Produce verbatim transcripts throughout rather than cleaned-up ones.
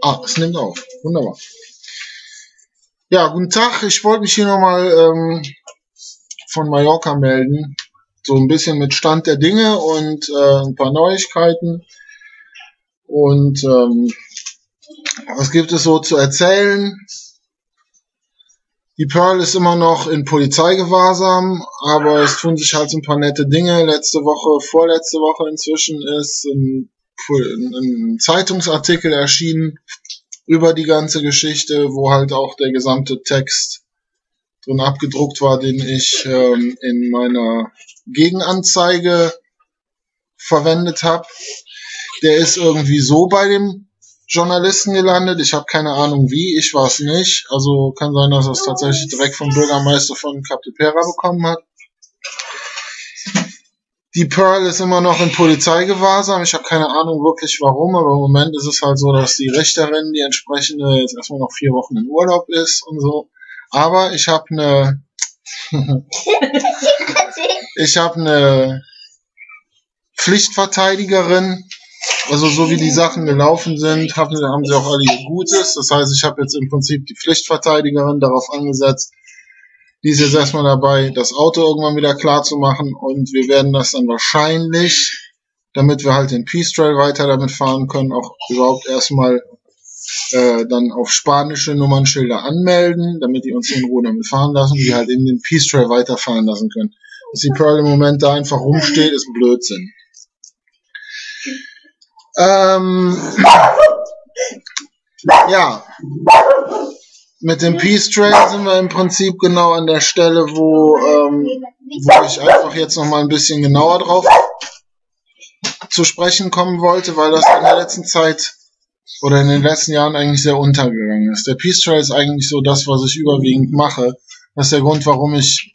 Ah, es nimmt auf. Wunderbar. Ja, guten Tag. Ich wollte mich hier nochmal ähm, von Mallorca melden. So ein bisschen mit Stand der Dinge und äh, ein paar Neuigkeiten. Und ähm, was gibt es so zu erzählen? Die Pearl ist immer noch in Polizeigewahrsam, aber es tun sich halt so ein paar nette Dinge. Letzte Woche, vorletzte Woche inzwischen ist ein, ein Zeitungsartikel erschienen über die ganze Geschichte, wo halt auch der gesamte Text drin abgedruckt war, den ich ähm, in meiner Gegenanzeige verwendet habe. Der ist irgendwie so bei dem Journalisten gelandet. Ich habe keine Ahnung wie, ich war es nicht. Also kann sein, dass er es tatsächlich direkt vom Bürgermeister von Cap de Pera bekommen hat. Die Pearl ist immer noch in Polizeigewahrsam. Ich habe keine Ahnung wirklich warum, aber im Moment ist es halt so, dass die Richterin, die entsprechende, jetzt erstmal noch vier Wochen in Urlaub ist und so. Aber ich habe eine... ich habe eine Pflichtverteidigerin. Also so wie die Sachen gelaufen sind, haben, haben sie auch alle ihr Gutes. Das heißt, ich habe jetzt im Prinzip die Pflichtverteidigerin darauf angesetzt. Die ist jetzt erstmal dabei, das Auto irgendwann wieder klar zu machen. Und wir werden das dann wahrscheinlich, damit wir halt den Peace Trail weiter damit fahren können, auch überhaupt erstmal äh, dann auf spanische Nummernschilder anmelden, damit die uns in Ruhe damit fahren lassen, die halt eben den Peace Trail weiterfahren lassen können. Dass die Pearl im Moment da einfach rumsteht, ist Blödsinn. Ähm, ja, mit dem Peace Trail sind wir im Prinzip genau an der Stelle, wo, ähm, wo ich einfach jetzt nochmal ein bisschen genauer drauf zu sprechen kommen wollte, weil das in der letzten Zeit oder in den letzten Jahren eigentlich sehr untergegangen ist. Der Peace Trail ist eigentlich so das, was ich überwiegend mache. Das ist der Grund, warum ich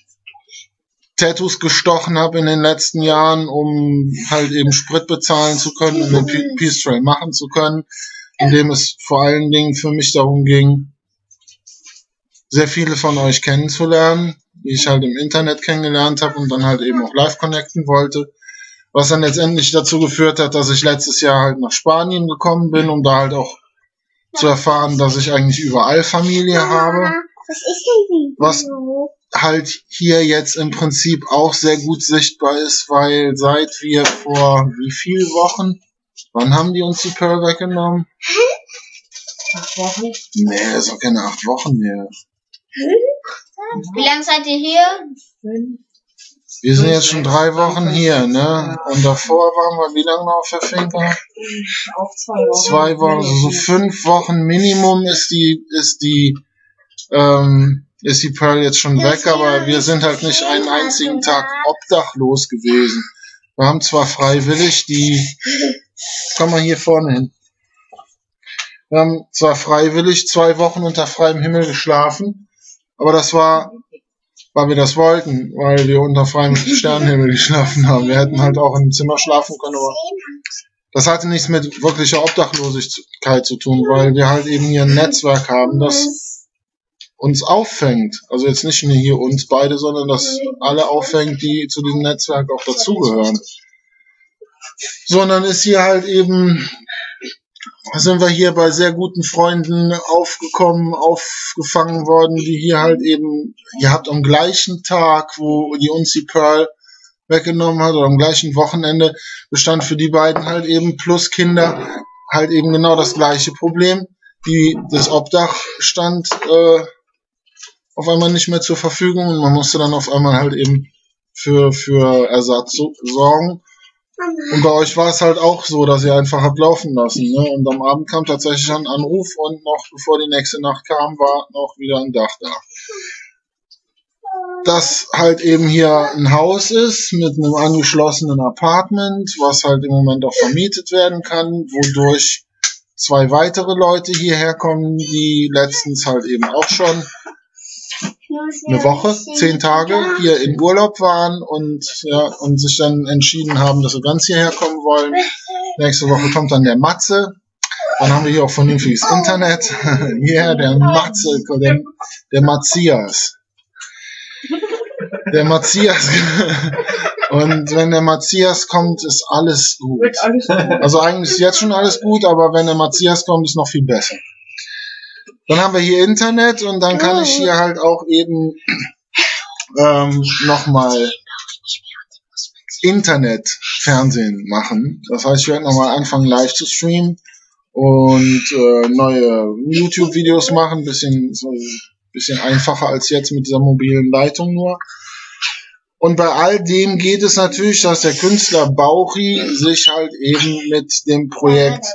Tattoos gestochen habe in den letzten Jahren, um halt eben Sprit bezahlen zu können und den Peace Trail machen zu können, indem es vor allen Dingen für mich darum ging, sehr viele von euch kennenzulernen, die ich halt im Internet kennengelernt habe und dann halt eben auch live connecten wollte, was dann letztendlich dazu geführt hat, dass ich letztes Jahr halt nach Spanien gekommen bin, um da halt auch zu erfahren, dass ich eigentlich überall Familie habe. Was ist denn was halt hier jetzt im Prinzip auch sehr gut sichtbar ist, weil seit wir vor wie viel Wochen, wann haben die uns die Pearl weggenommen? Acht Wochen? Nee, das ist auch keine acht Wochen mehr. Wie lange seid ihr hier? Wir sind jetzt schon drei Wochen hier, ne? Und davor waren wir wie lange noch auf der Finca? Auch zwei Wochen. Zwei Wochen, also so fünf Wochen Minimum ist die, ist die, ähm, ist die Pearl jetzt schon weg, aber wir sind halt nicht einen einzigen Tag obdachlos gewesen. Wir haben zwar freiwillig die, komm mal hier vorne hin, wir haben zwar freiwillig zwei Wochen unter freiem Himmel geschlafen, aber das war, weil wir das wollten, weil wir unter freiem Sternenhimmel geschlafen haben. Wir hätten halt auch im Zimmer schlafen können, aber das hatte nichts mit wirklicher Obdachlosigkeit zu tun, weil wir halt eben hier ein Netzwerk haben, das uns auffängt, also jetzt nicht nur hier uns beide, sondern dass alle auffängt, die zu diesem Netzwerk auch dazugehören. Sondern ist hier halt eben, sind wir hier bei sehr guten Freunden aufgekommen, aufgefangen worden, die hier halt eben, ihr habt am gleichen Tag, wo die uns die Pearl weggenommen hat, oder am gleichen Wochenende, bestand für die beiden halt eben plus Kinder halt eben genau das gleiche Problem. Die, das Obdach stand äh, auf einmal nicht mehr zur Verfügung und man musste dann auf einmal halt eben für, für Ersatz sorgen. Und bei euch war es halt auch so, dass ihr einfach habt laufen lassen. Ne? Und am Abend kam tatsächlich ein Anruf und noch bevor die nächste Nacht kam, war noch wieder ein Dach da. Dass halt eben hier ein Haus ist mit einem angeschlossenen Apartment, was halt im Moment auch vermietet werden kann, wodurch zwei weitere Leute hierher kommen, die letztens halt eben auch schon eine Woche, zehn Tage hier in Urlaub waren und, ja, und sich dann entschieden haben, dass sie ganz hierher kommen wollen. Nächste Woche kommt dann der Matze. Dann haben wir hier auch vernünftiges Internet. Ja, yeah, der Matze, der, der Matthias. Der Matthias. Und wenn der Matthias kommt, ist alles gut. Wird alles gut. Also eigentlich ist jetzt schon alles gut, aber wenn der Matthias kommt, ist noch viel besser. Dann haben wir hier Internet und dann kann ich hier halt auch eben ähm, nochmal Internet-Fernsehen machen. Das heißt, ich werde nochmal anfangen, live zu streamen und äh, neue YouTube-Videos machen. Bisschen, so, bisschen einfacher als jetzt mit dieser mobilen Leitung nur. Und bei all dem geht es natürlich, dass der Künstler Bauchi sich halt eben mit dem Projekt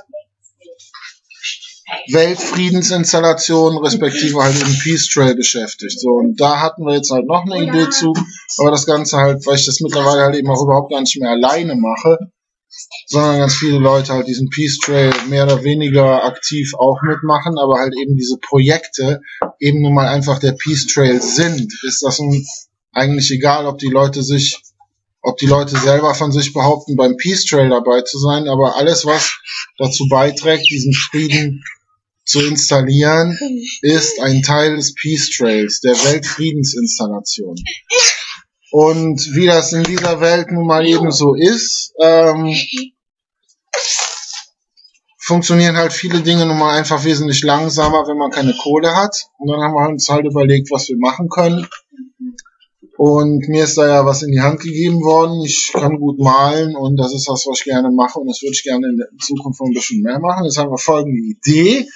Weltfriedensinstallation respektive halt eben Peace Trail beschäftigt. So, und da hatten wir jetzt halt noch eine Idee zu, aber das Ganze halt, weil ich das mittlerweile halt eben auch überhaupt gar nicht mehr alleine mache, sondern ganz viele Leute halt diesen Peace Trail mehr oder weniger aktiv auch mitmachen, aber halt eben diese Projekte eben nun mal einfach der Peace Trail sind, ist das ein eigentlich egal, ob die Leute sich, ob die Leute selber von sich behaupten, beim Peace Trail dabei zu sein, aber alles, was dazu beiträgt, diesen Frieden zu installieren, ist ein Teil des Peace Trails, der Weltfriedensinstallation. Und wie das in dieser Welt nun mal eben so ist, ähm, funktionieren halt viele Dinge nun mal einfach wesentlich langsamer, wenn man keine Kohle hat. Und dann haben wir uns halt überlegt, was wir machen können. Und mir ist da ja was in die Hand gegeben worden. Ich kann gut malen und das ist was, was ich gerne mache. Und das würde ich gerne in der Zukunft noch ein bisschen mehr machen. Jetzt haben wir folgende Idee.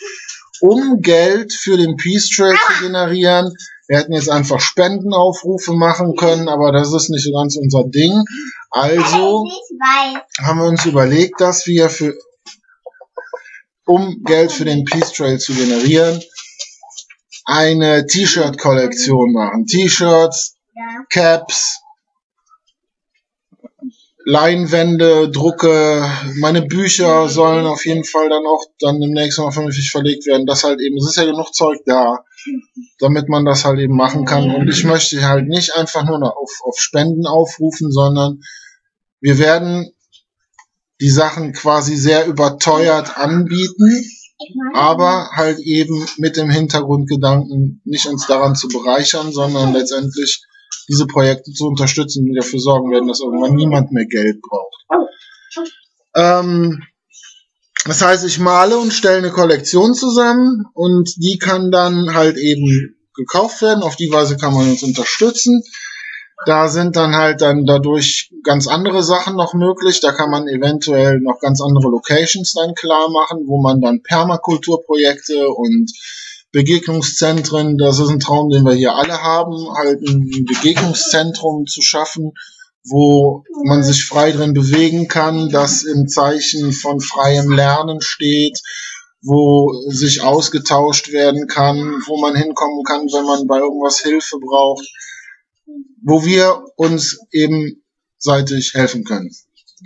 Um Geld für den Peace Trail zu generieren. Wir hätten jetzt einfach Spendenaufrufe machen können, aber das ist nicht so ganz unser Ding. Also haben wir uns überlegt, dass wir für, um Geld für den Peace Trail zu generieren, eine T-Shirt-Kollektion machen. T-Shirts, Caps, Leinwände, Drucke, meine Bücher sollen auf jeden Fall dann auch dann demnächst mal vernünftig verlegt werden. Das halt eben, es ist ja genug Zeug da, damit man das halt eben machen kann. Und ich möchte halt nicht einfach nur auf, auf Spenden aufrufen, sondern wir werden die Sachen quasi sehr überteuert anbieten, aber halt eben mit dem Hintergrundgedanken nicht uns daran zu bereichern, sondern letztendlich diese Projekte zu unterstützen, die dafür sorgen werden, dass irgendwann niemand mehr Geld braucht. Ähm, das heißt, ich male und stelle eine Kollektion zusammen und die kann dann halt eben gekauft werden. Auf die Weise kann man uns unterstützen. Da sind dann halt dann dadurch ganz andere Sachen noch möglich. Da kann man eventuell noch ganz andere Locations dann klar machen, wo man dann Permakulturprojekte und Begegnungszentren, das ist ein Traum, den wir hier alle haben, halt ein Begegnungszentrum zu schaffen, wo man sich frei drin bewegen kann, das im Zeichen von freiem Lernen steht, wo sich ausgetauscht werden kann, wo man hinkommen kann, wenn man bei irgendwas Hilfe braucht, wo wir uns ebenseitig helfen können.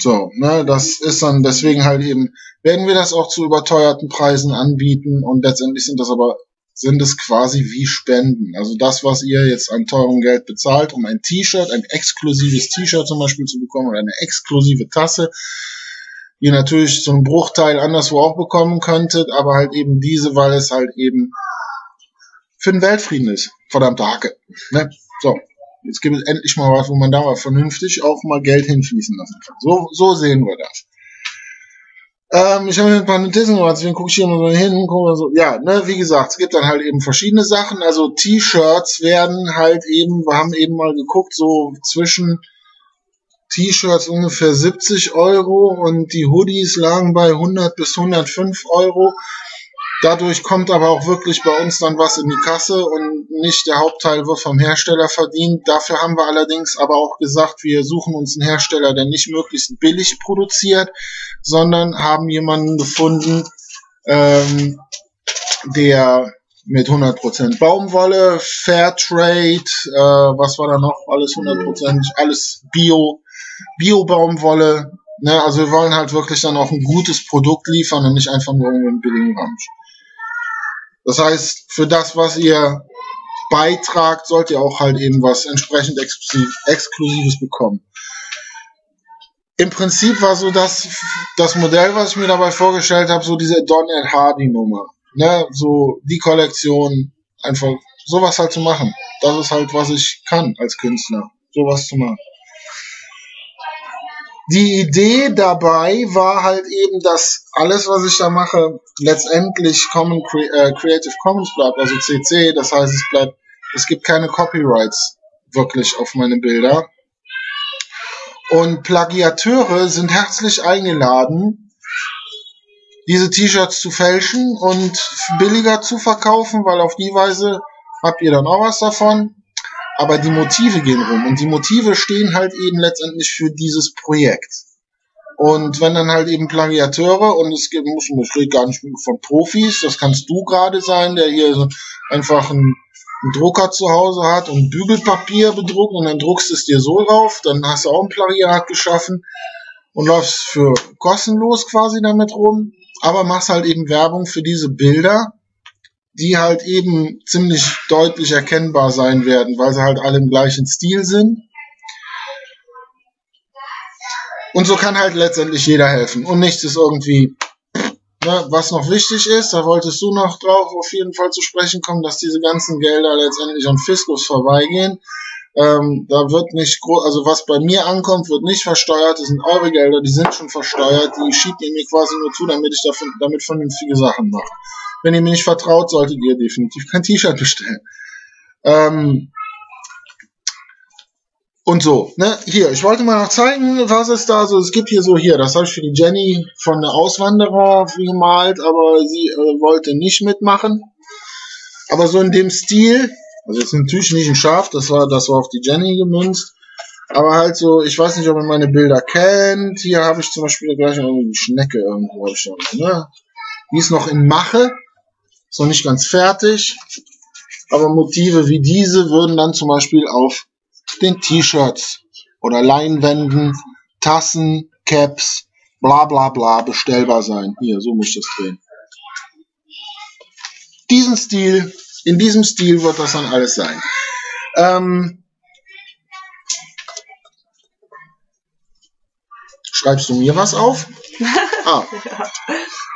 So, ne, das ist dann deswegen halt eben, werden wir das auch zu überteuerten Preisen anbieten und letztendlich sind das aber, sind es quasi wie Spenden. Also das, was ihr jetzt an teurem Geld bezahlt, um ein T-Shirt, ein exklusives T-Shirt zum Beispiel zu bekommen oder eine exklusive Tasse, ihr natürlich zum Bruchteil anderswo auch bekommen könntet, aber halt eben diese, weil es halt eben für den Weltfrieden ist. Verdammte Hacke, ne, so. Jetzt gibt es endlich mal was, wo man da mal vernünftig auch mal Geld hinfließen lassen kann. So, so sehen wir das. Ähm, ich habe mir ein paar Notizen gemacht, deswegen gucke ich hier mal so hin. Guck so. Ja, ne, wie gesagt, es gibt dann halt eben verschiedene Sachen. Also T-Shirts werden halt eben, wir haben eben mal geguckt, so zwischen T-Shirts ungefähr siebzig Euro und die Hoodies lagen bei hundert bis hundertfünf Euro. Dadurch kommt aber auch wirklich bei uns dann was in die Kasse und nicht der Hauptteil wird vom Hersteller verdient. Dafür haben wir allerdings aber auch gesagt, wir suchen uns einen Hersteller, der nicht möglichst billig produziert, sondern haben jemanden gefunden, ähm, der mit hundert Prozent Baumwolle, Fairtrade, äh, was war da noch? Alles hundert Prozent, alles Bio, Bio-Baumwolle. Ne? Also wir wollen halt wirklich dann auch ein gutes Produkt liefern und nicht einfach nur einen billigen Ramsch. Das heißt, für das, was ihr beitragt, sollt ihr auch halt eben was entsprechend Exklusives bekommen. Im Prinzip war so das, das Modell, was ich mir dabei vorgestellt habe, so diese Donald Hardy Nummer. Ne? So die Kollektion, einfach sowas halt zu machen. Das ist halt, was ich kann als Künstler. sowas zu machen. Die Idee dabei war halt eben, dass alles, was ich da mache, letztendlich Common Cre äh, Creative Commons bleibt, also C C. Das heißt, es bleibt, es gibt keine Copyrights wirklich auf meine Bilder. Und Plagiateure sind herzlich eingeladen, diese T-Shirts zu fälschen und billiger zu verkaufen, weil auf die Weise habt ihr dann auch was davon. Aber die Motive gehen rum und die Motive stehen halt eben letztendlich für dieses Projekt. Und wenn dann halt eben Plagiateure, und es gibt, muss ich rede gar nicht von Profis, das kannst du gerade sein, der hier einfach einen, einen Drucker zu Hause hat und Bügelpapier bedruckt und dann druckst du es dir so drauf, dann hast du auch ein Plagiat geschaffen und läufst für kostenlos quasi damit rum, aber machst halt eben Werbung für diese Bilder, die halt eben ziemlich deutlich erkennbar sein werden, weil sie halt alle im gleichen Stil sind. Und so kann halt letztendlich jeder helfen. Und nichts ist irgendwie, ne, was noch wichtig ist, da wolltest du noch drauf auf jeden Fall zu sprechen kommen, dass diese ganzen Gelder letztendlich am Fiskus vorbeigehen. Ähm, da wird nicht groß, also was bei mir ankommt, wird nicht versteuert, das sind eure Gelder, die sind schon versteuert, die schiebt ihr mir quasi nur zu, damit ich davon, damit vernünftige Sachen mache. Wenn ihr mir nicht vertraut, solltet ihr definitiv kein T-Shirt bestellen. Ähm und so, ne? Hier, ich wollte mal noch zeigen, was es da so, es gibt hier so, hier, das habe ich für die Jenny von der Auswanderer gemalt, aber sie äh, wollte nicht mitmachen. Aber so in dem Stil, also jetzt natürlich nicht ein Schaf, das war, das war auf die Jenny gemünzt, aber halt so, ich weiß nicht, ob ihr meine Bilder kennt, hier habe ich zum Beispiel gleich irgendwie die Schnecke irgendwo, habe ich schon, ne? Die ist noch in Mache. Ist noch nicht ganz fertig, aber Motive wie diese würden dann zum Beispiel auf den T-Shirts oder Leinwänden, Tassen, Caps, bla bla bla bestellbar sein. Hier, so muss ich das drehen. Diesen Stil, in diesem Stil wird das dann alles sein. Ähm, schreibst du mir was auf? Ah.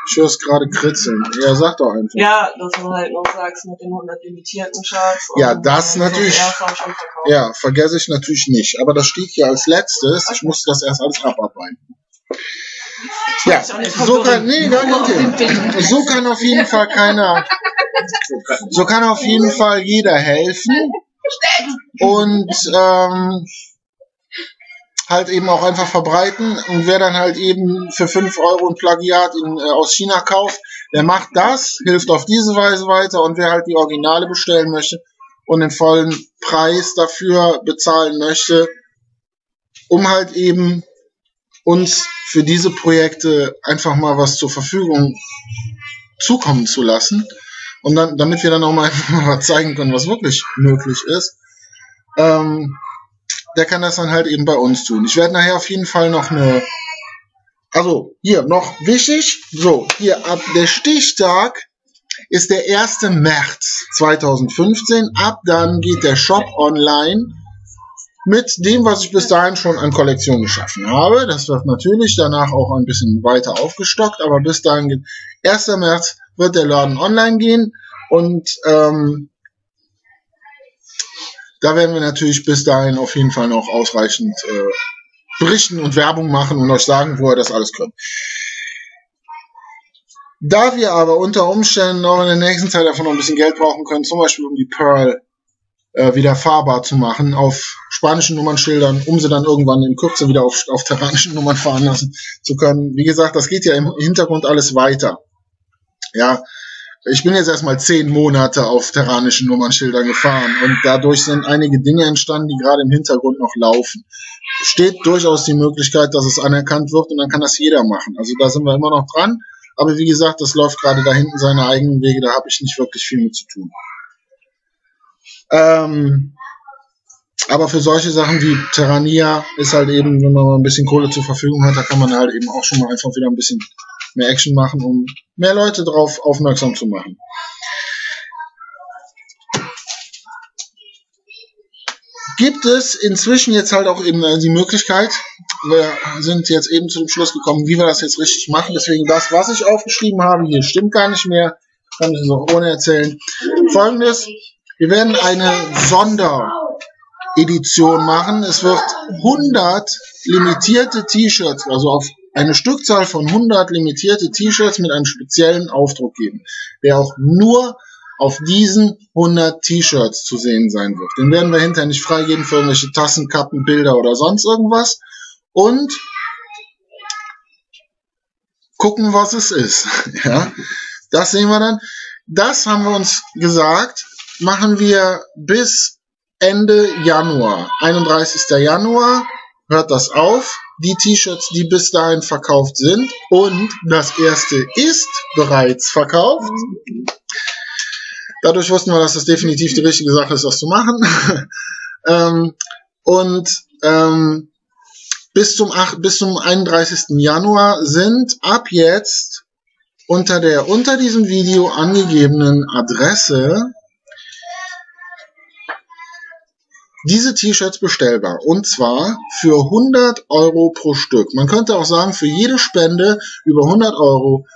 Ich höre es gerade kritzeln. Ja, sag doch einfach. Ja, dass du halt noch sagst mit den hundert limitierten Charts. Ja, das natürlich. Ja, vergesse ich natürlich nicht. Aber das steht hier als letztes. Ich musste das erst alles abarbeiten. Ja, so kann, nee, okay. so kann auf jeden Fall keiner, so kann auf jeden Fall jeder helfen. Und, ähm, halt eben auch einfach verbreiten, und wer dann halt eben für fünf Euro ein Plagiat in, äh, aus China kauft, der macht das, hilft auf diese Weise weiter, und wer halt die Originale bestellen möchte und den vollen Preis dafür bezahlen möchte, um halt eben uns für diese Projekte einfach mal was zur Verfügung zukommen zu lassen, und dann, damit wir dann auch mal was zeigen können, was wirklich möglich ist, ähm, der kann das dann halt eben bei uns tun. Ich werde nachher auf jeden Fall noch eine... Also, hier, noch wichtig. So, hier, ab der Stichtag ist der erste März zweitausendfünfzehn. Ab dann geht der Shop online mit dem, was ich bis dahin schon an Kollektion geschaffen habe. Das wird natürlich danach auch ein bisschen weiter aufgestockt, aber bis dahin geht... erster März wird der Laden online gehen, und... Ähm, da werden wir natürlich bis dahin auf jeden Fall noch ausreichend äh, berichten und Werbung machen und euch sagen, wo ihr das alles könnt. Da wir aber unter Umständen auch in der nächsten Zeit davon noch ein bisschen Geld brauchen können, zum Beispiel um die Pearl äh, wieder fahrbar zu machen, auf spanischen Nummernschildern, um sie dann irgendwann in Kürze wieder auf, auf terranischen Nummern fahren lassen zu können. Wie gesagt, das geht ja im Hintergrund alles weiter. Ja. Ich bin jetzt erstmal zehn Monate auf terranischen Nummernschildern gefahren, und dadurch sind einige Dinge entstanden, die gerade im Hintergrund noch laufen. Steht durchaus die Möglichkeit, dass es anerkannt wird, und dann kann das jeder machen. Also da sind wir immer noch dran, aber wie gesagt, das läuft gerade da hinten seine eigenen Wege, da habe ich nicht wirklich viel mit zu tun. Ähm, aber für solche Sachen wie Terrania ist halt eben, wenn man mal ein bisschen Kohle zur Verfügung hat, da kann man halt eben auch schon mal einfach wieder ein bisschen mehr Action machen, um mehr Leute drauf aufmerksam zu machen. Gibt es inzwischen jetzt halt auch eben die Möglichkeit, wir sind jetzt eben zu dem Schluss gekommen, wie wir das jetzt richtig machen, deswegen das, was ich aufgeschrieben habe, hier stimmt gar nicht mehr, kann ich es auch ohne erzählen. Folgendes, wir werden eine Sonder- Edition machen. Es wird hundert limitierte T-Shirts, also auf eine Stückzahl von hundert limitierte T-Shirts mit einem speziellen Aufdruck geben, der auch nur auf diesen hundert T-Shirts zu sehen sein wird. Den werden wir hinterher nicht freigeben für irgendwelche Tassen, Kappen, Bilder oder sonst irgendwas. Und gucken, was es ist. Ja, das sehen wir dann. Das haben wir uns gesagt, machen wir bis Ende Januar. einunddreißigster Januar hört das auf. Die T-Shirts, die bis dahin verkauft sind. Und das erste ist bereits verkauft. Dadurch wussten wir, dass das definitiv die richtige Sache ist, das zu machen. ähm, und ähm, bis zum acht, bis zum einunddreißigsten Januar sind ab jetzt unter der unter diesem Video angegebenen Adresse diese T-Shirts bestellbar. Und zwar für hundert Euro pro Stück. Man könnte auch sagen, für jede Spende über hundert Euro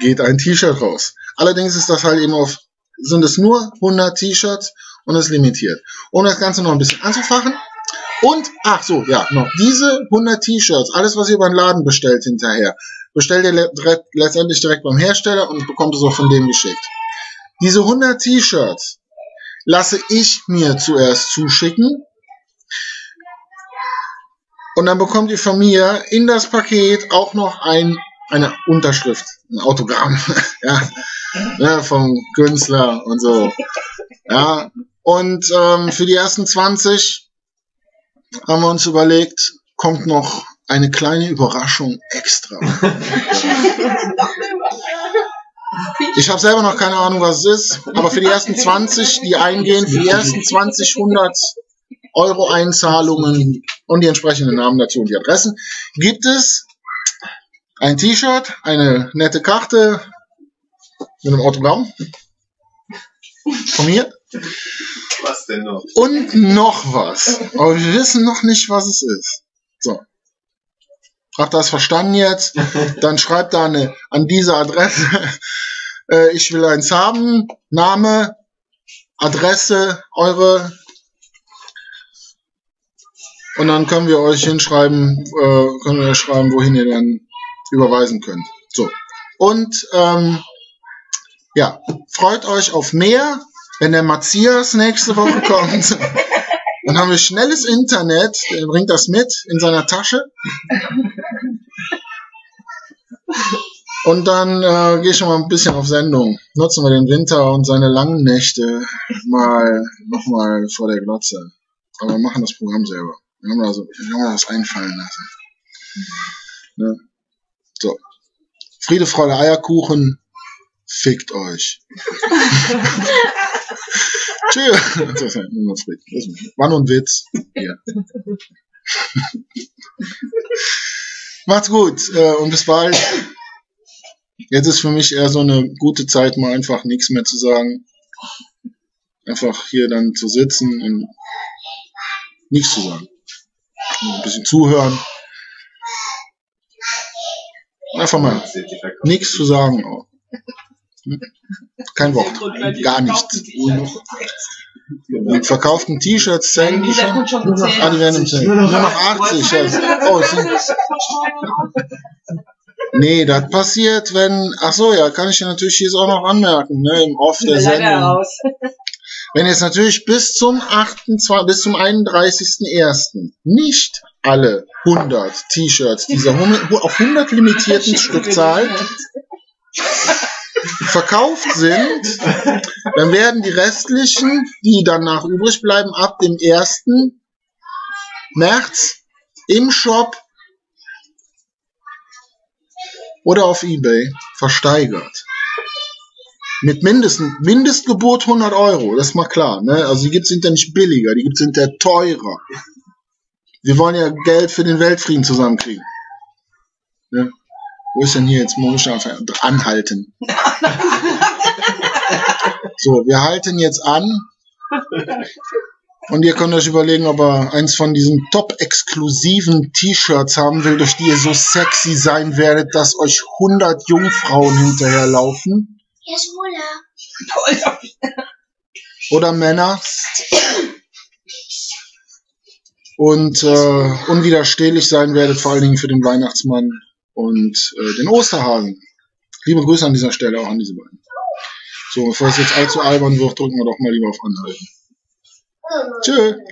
geht ein T-Shirt raus. Allerdings ist das halt eben auf, sind es nur hundert T-Shirts und ist limitiert. Um das Ganze noch ein bisschen anzufachen. Und, ach so, ja, noch diese hundert T-Shirts, alles, was ihr über den Laden bestellt hinterher, bestellt ihr le direkt, letztendlich direkt beim Hersteller und bekommt es auch von dem geschickt. Diese hundert T-Shirts lasse ich mir zuerst zuschicken. Und dann bekommt ihr von mir in das Paket auch noch ein, eine Unterschrift, ein Autogramm, ja, ne, vom Künstler und so. Ja, und ähm, für die ersten zwanzig haben wir uns überlegt, kommt noch eine kleine Überraschung extra. Ich habe selber noch keine Ahnung, was es ist, aber für die ersten zwanzig, die eingehen, für die ersten zwanzig, hundert Euro Einzahlungen und die entsprechenden Namen dazu und die Adressen, gibt es ein T-Shirt, eine nette Karte mit einem Autogramm von mir. Was denn noch? Und noch was. Aber wir wissen noch nicht, was es ist. So. Habt ihr das verstanden jetzt? Dann schreibt da eine, an diese Adresse, äh, ich will eins haben, Name, Adresse, eure. Und dann können wir euch hinschreiben, äh, können wir schreiben, wohin ihr dann überweisen könnt. So. Und ähm, ja, freut euch auf mehr, wenn der Matthias nächste Woche kommt. Dann haben wir schnelles Internet, er bringt das mit in seiner Tasche. Und dann äh, gehe ich schon mal ein bisschen auf Sendung. Nutzen wir den Winter und seine langen Nächte mal nochmal vor der Glotze. Aber wir machen das Programm selber. Wir haben da, so, wir haben da was einfallen lassen. Ne? So. Friede, Freude, Eierkuchen. Fickt euch. Tschüss. Das war nur ein Witz. Ja. Macht's gut äh, und bis bald. Jetzt ist für mich eher so eine gute Zeit, mal einfach nichts mehr zu sagen. Einfach hier dann zu sitzen und nichts zu sagen. Und ein bisschen zuhören. Einfach mal nichts zu sagen auch. Kein Wort. Gar nichts. Mit verkauften T-Shirts zählen die schon. Ah, die werden im Zählen. Nur noch achtzig. Also. Oh, nee, das passiert, wenn. Ach so, ja, kann ich ja natürlich hier auch noch anmerken, ne, im Off der Sendung. Wenn jetzt natürlich bis zum achtundzwanzigsten bis zum einunddreißigsten ersten nicht alle hundert T-Shirts dieser auf hundert limitierten Stückzahl verkauft sind, dann werden die restlichen, die danach übrig bleiben, ab dem ersten März im Shop oder auf eBay versteigert. Mit mindestens, Mindestgebot hundert Euro, das ist mal klar. Ne? Also die gibt es hinterher nicht billiger, die gibt es hinterher teurer. Wir wollen ja Geld für den Weltfrieden zusammenkriegen. Ne? Wo ist denn hier jetzt momentan anhalten? So, wir halten jetzt an. Und ihr könnt euch überlegen, ob ihr eins von diesen top-exklusiven T-Shirts haben will, durch die ihr so sexy sein werdet, dass euch hundert Jungfrauen hinterherlaufen. Oder Männer. und äh, unwiderstehlich sein werdet, vor allen Dingen für den Weihnachtsmann und äh, den Osterhasen. Liebe Grüße an dieser Stelle auch an diese beiden. So, bevor es jetzt allzu albern wird, drücken wir doch mal lieber auf Anhalten. Tschö.